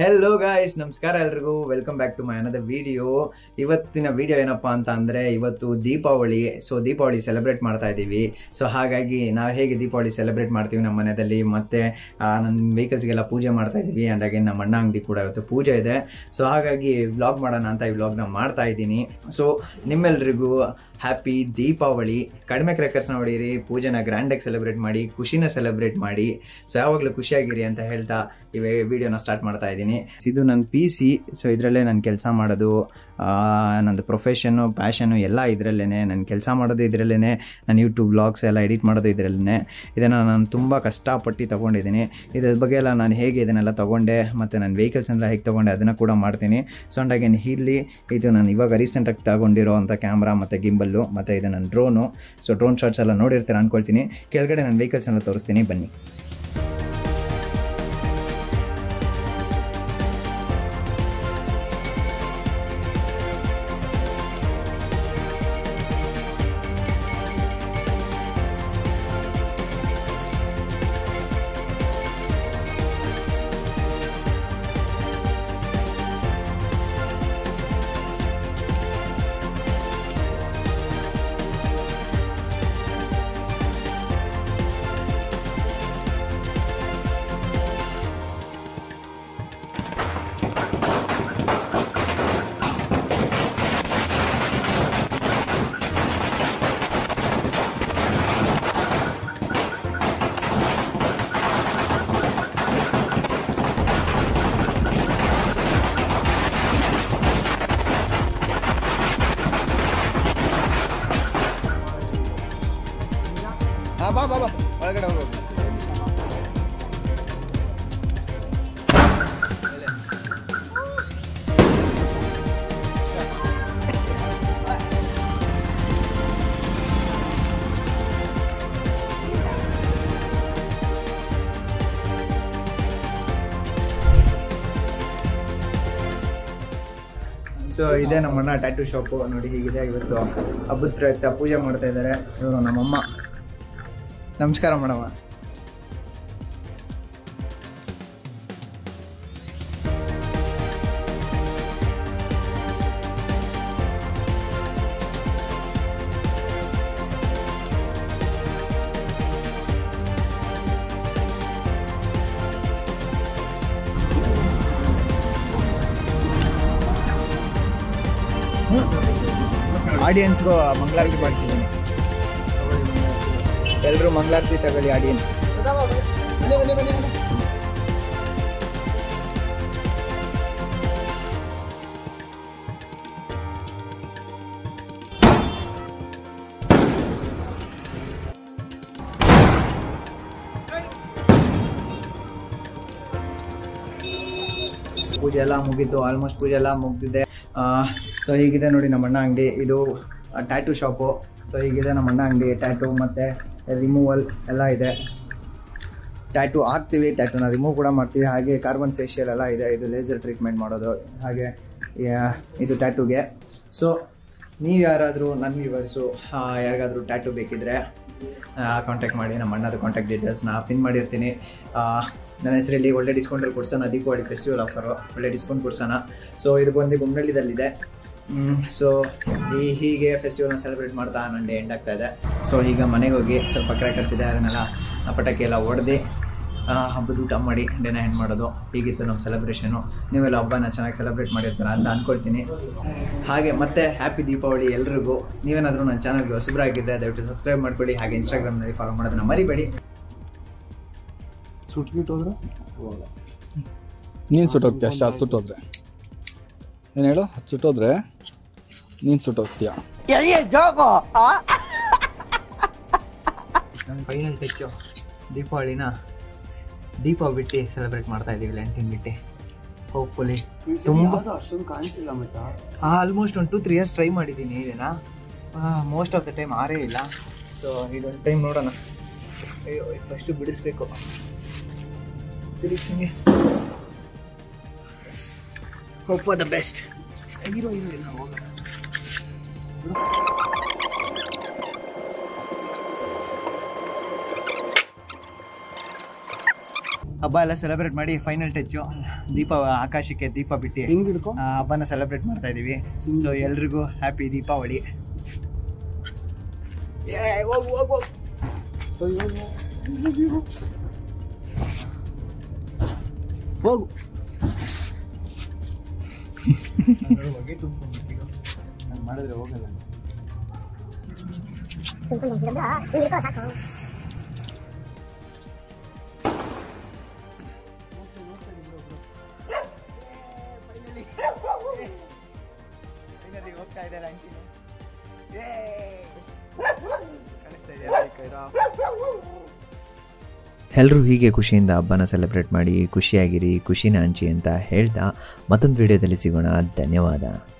Hello guys, ನಮಸ್ಕಾರ ಎಲ್ಲರಿಗೂ, welcome back to my another video. ಇವತ್ತಿನ ವಿಡಿಯೋ ಏನಪ್ಪಾ ಅಂತ ಅಂದರೆ, ಇವತ್ತು ದೀಪಾವಳಿ. ಸೊ ದೀಪಾವಳಿ ಸೆಲೆಬ್ರೇಟ್ ಮಾಡ್ತಾ ಇದ್ದೀವಿ. ಸೊ ಹಾಗಾಗಿ ನಾವು ಹೇಗೆ ದೀಪಾವಳಿ ಸೆಲೆಬ್ರೇಟ್ ಮಾಡ್ತೀವಿ ನಮ್ಮ ಮನೆಯಲ್ಲಿ, ಮತ್ತು ನನ್ನ ವೆಹಿಕಲ್ಸ್ಗೆಲ್ಲ ಪೂಜೆ ಮಾಡ್ತಾ ಇದ್ದೀವಿ. ಆ್ಯಂಡ್ ಅಗೇನ್ ನಮ್ಮ ಅಣ್ಣ ಅಂಗಡಿ ಕೂಡ ಇವತ್ತು ಪೂಜೆ ಇದೆ. ಸೊ ಹಾಗಾಗಿ ವ್ಲಾಗ್ ಮಾಡೋಣ ಅಂತ ಈ ವ್ಲಾಗ್ನ ಮಾಡ್ತಾ ಇದ್ದೀನಿ. ಸೊ ನಿಮ್ಮೆಲ್ರಿಗೂ ಹ್ಯಾಪಿ ದೀಪಾವಳಿ. ಕಡಿಮೆ ಕ್ರ್ಯಾಕರ್ಸ್ನ ಹೊಡೀರಿ, ಪೂಜೆನ ಗ್ರ್ಯಾಂಡಾಗಿ ಸೆಲೆಬ್ರೇಟ್ ಮಾಡಿ, ಖುಷಿನ ಸೆಲೆಬ್ರೇಟ್ ಮಾಡಿ. ಸೊ ಯಾವಾಗಲೂ ಖುಷಿಯಾಗಿರಿ ಅಂತ ಹೇಳ್ತಾ ಈ ವಿಡಿಯೋನ ಸ್ಟಾರ್ಟ್ ಮಾಡ್ತಾ ಇದ್ದೀನಿ. ಇದು ನನ್ನ PC. ಸೊ ಇದರಲ್ಲೇ ನಾನು ಕೆಲಸ ಮಾಡೋದು, ನನ್ನದು ಪ್ರೊಫೆಷನ್ನು ಪ್ಯಾಷನ್ನು ಎಲ್ಲ ಇದರಲ್ಲೇ. ನಾನು ಕೆಲಸ ಮಾಡೋದು ಇದರಲ್ಲೇ, ನಾನು ಯೂಟ್ಯೂಬ್ ವ್ಲಾಗ್ಸ್ ಎಲ್ಲ ಎಡಿಟ್ ಮಾಡೋದು ಇದರಲ್ಲೇ. ಇದನ್ನು ನಾನು ತುಂಬ ಕಷ್ಟಪಟ್ಟು ತೊಗೊಂಡಿದ್ದೀನಿ. ಇದ್ರ ಬಗ್ಗೆ ಎಲ್ಲ ನಾನು ಹೇಗೆ ಇದನ್ನೆಲ್ಲ ತೊಗೊಂಡೆ ಮತ್ತು ನನ್ನ ವೆಹಿಕಲ್ಸ್ನೆಲ್ಲ ಹೇಗೆ ತೊಗೊಂಡೆ ಅದನ್ನು ಕೂಡ ಮಾಡ್ತೀನಿ. ಸೊ ಆ್ಯಂಡ್ ಅಗೇನ್ ಇಲ್ಲಿ ಇದು ನಾನು ಇವಾಗ ರೀಸೆಂಟಾಗಿ ತಗೊಂಡಿರೋ ಅಂಥ ಕ್ಯಾಮ್ರಾ ಮತ್ತು ಗಿಂಬಲ್ಲು, ಮತ್ತು ಇದು ನನ್ನ ಡ್ರೋನು. ಸೊ ಡ್ರೋನ್ ಶಾಟ್ಸ್ ಎಲ್ಲ ನೋಡಿರ್ತೀರ ಅಂದ್ಕೊಳ್ತೀನಿ. ಕೆಳಗಡೆ ನನ್ನ ವೆಹಿಕಲ್ಸ್ನೆಲ್ಲ ತೋರಿಸ್ತೀನಿ, ಬನ್ನಿ. ಸೊ ಇದೇ ನಮ್ಮಣ್ಣ ಟ್ಯಾಟೂ ಶಾಪು ನೋಡಿ ಹೀಗಿದೆ. ಇವತ್ತು ಹಬ್ಬದ ಪ್ರಯುಕ್ತ ಪೂಜೆ ಮಾಡ್ತಾ ಇದ್ದಾರೆ ಇವರು. ನಮ್ಮಮ್ಮ, ನಮಸ್ಕಾರ ಮೇಡಮ್. ಆಡಿಯನ್ಸ್ಗೂ ಮಂಗಳಾರತಿ ಮಾಡ್ತಿದ್ದೀನಿ. ಎಲ್ಲರೂ ಮಂಗಳಾರತಿ ತಗೊಳ್ಳಿ ಆಡಿಯನ್ಸ್. ಪೂಜೆ ಎಲ್ಲ ಮುಗೀತು, ಆಲ್ಮೋಸ್ಟ್ ಪೂಜೆ ಎಲ್ಲ ಮುಗಿದಿದೆ. ಸೊ ಹೀಗಿದೆ ನೋಡಿ ನಮ್ಮ ಅಣ್ಣ ಅಂಗಡಿ. ಇದು ಟ್ಯಾಟೂ ಶಾಪು. ಸೊ ಹೀಗಿದೆ ನಮ್ಮ ಅಣ್ಣ ಅಂಗಡಿ. ಟ್ಯಾಟೂ ಮತ್ತು ರಿಮೂವಲ್ ಎಲ್ಲ ಇದೆ. ಟ್ಯಾಟೂ ಹಾಕ್ತೀವಿ, ಟ್ಯಾಟೂನ ರಿಮೂವ್ ಕೂಡ ಮಾಡ್ತೀವಿ. ಹಾಗೆ ಕಾರ್ಬನ್ ಫೇಶಿಯಲ್ ಎಲ್ಲ ಇದೆ. ಇದು ಲೇಸರ್ ಟ್ರೀಟ್ಮೆಂಟ್ ಮಾಡೋದು. ಹಾಗೆ ಇದು ಟ್ಯಾಟೂಗೆ. ಸೊ ನೀವು ಯಾರಾದರೂ ನನ್ನ ವ್ಯೂವರ್ಸು ಯಾರಿಗಾದರೂ ಟ್ಯಾಟೂ ಬೇಕಿದ್ದರೆ ಕಾಂಟ್ಯಾಕ್ಟ್ ಮಾಡಿ. ನಮ್ಮ ಅಣ್ಣದ ಕಾಂಟ್ಯಾಕ್ಟ್ ಡೀಟೇಲ್ಸ್ನ ಪಿನ್ ಮಾಡಿರ್ತೀನಿ. ನನ್ನ ಹೆಸರಲ್ಲಿ ಒಳ್ಳೆ ಡಿಸ್ಕೌಂಟಲ್ಲಿ ಕೊಡ್ಸೋಣ, ದೀಪಾವಳಿ ಫೆಸ್ಟಿವಲ್ ಆಫರು ಒಳ್ಳೆ ಡಿಸ್ಕೌಂಟ್ ಕೊಡ್ಸೋಣ. ಸೊ ಇದು ಬಂದು ಗುಮ್ನಳ್ಳಿದಲ್ಲಿದೆ. ಸೊ ಹೀಗೆ ಫೆಸ್ಟಿವಲ್ನ ಸೆಲೆಬ್ರೇಟ್ ಮಾಡ್ತಾ ನನ್ನ ಡೇ ಎಂಡ್ ಆಗ್ತಾ ಇದೆ. ಸೊ ಈಗ ಮನೆಗೆ ಹೋಗಿ ಸ್ವಲ್ಪ ಕ್ರ್ಯಾಕರ್ಸ್ ಇದೆ, ಅದನ್ನೆಲ್ಲ ಪಟಾಕಿ ಎಲ್ಲ ಹೊಡೆದು ಹಬ್ಬದ ಊಟ ಮಾಡಿ ಡೇನ ಎಂಡ್ ಮಾಡೋದು. ಹೀಗಿತ್ತು ನಮ್ಮ ಸೆಲೆಬ್ರೇಷನು. ನೀವೆಲ್ಲ ಹಬ್ಬನ ಚೆನ್ನಾಗಿ ಸೆಲೆಬ್ರೇಟ್ ಮಾಡಿರ್ತೀರ ಅಂತ ಅಂದ್ಕೊಳ್ತೀನಿ. ಹಾಗೆ ಮತ್ತೆ ಹ್ಯಾಪಿ ದೀಪಾವಳಿ ಎಲ್ರಿಗೂ. ನೀವೇನಾದರೂ ನನ್ನ ಚಾನಲ್ಗೆ ಹೊಸಬರಾಗಿದ್ದರೆ ದಯವಿಟ್ಟು ಸಬ್ಸ್ಕ್ರೈಬ್ ಮಾಡ್ಕೊಳ್ಳಿ. ಹಾಗೆ ಇನ್ಸ್ಟಾಗ್ರಾಮ್ನಲ್ಲಿ ಫಾಲೋ ಮಾಡೋದನ್ನ ಮರಿಬೇಡಿ. ಸುಟ್ಬಿಟ್ಟು ಹೋದ್ರೆ ನೀನು ಸುಟ್ಟೋಗ್ತೀಯ ಅಷ್ಟೇ. ಅದು ಸುಟ್ಟೋದ್ರೆ ಏನು ಹೇಳು, ಅದು ಸುಟ್ಟೋದ್ರೆ ನೀನು ಸುಟ್ಟೋಗ್ತೀಯ. ನನ್ನ ಫೈನಲ್ ಟೆಚ್ಚು. ದೀಪಾವಳಿನ ದೀಪ ಬಿಟ್ಟು ಸೆಲೆಬ್ರೇಟ್ ಮಾಡ್ತಾ ಇದ್ದೀವಿ, ಲ್ಯಾಂಟಿನ್ ಬಿಟ್ಟು. ಹೋಪ್ಫುಲಿ ತುಂಬ ಅಷ್ಟೊಂದು ಕಾಣಿಸಿಲ್ಲ ಮತ್ತ. ಆಲ್ಮೋಸ್ಟ್ ಒಂದು 2-3 years ಟ್ರೈ ಮಾಡಿದ್ದೀನಿ ಇದನ್ನು. ಮೋಸ್ಟ್ ಆಫ್ ದ ಟೈಮ್ ಆರೇ ಇಲ್ಲ. ಸೊ ಇದೊಂದು ಟೈಮ್ ನೋಡೋಣ. ಅಯ್ಯೋ ಫಸ್ಟು ಬಿಡಿಸ್ಬೇಕು. ತಿರುಗಿಸಂಗೆ hope for the best. Hero heroine ಹೋಗೋಣ. ಹಬ್ಬ ಎಲ್ಲ ಸೆಲೆಬ್ರೇಟ್ ಮಾಡಿ ಫೈನಲ್ ಟಚ್ ದೀಪ ಆಕಾಶಕ್ಕೆ ದೀಪ ಬಿಟ್ಟಿ ಹಬ್ಬನ ಸೆಲೆಬ್ರೇಟ್ ಮಾಡ್ತಾ ಇದೀವಿ. ಸೊ ಎಲ್ರಿಗೂ ಹ್ಯಾಪಿ ದೀಪಾವಳಿ. ಹೋಗು ಮಾಡಿದ್ರೆ ಹೋಗಲ್ಲ. ಹೋಗ್ತಾ ಇದ್ದಾರೆ ಎಲ್ಲರೂ ಹೀಗೆ ಖುಷಿಯಿಂದ ಹಬ್ಬನ ಸೆಲೆಬ್ರೇಟ್ ಮಾಡಿ ಖುಷಿಯಾಗಿರಿ, ಖುಷಿನ ಹಂಚಿ ಅಂತ ಹೇಳ್ತಾ ಮತ್ತೊಂದು ವಿಡಿಯೋದಲ್ಲಿ ಸಿಗೋಣ. ಧನ್ಯವಾದ.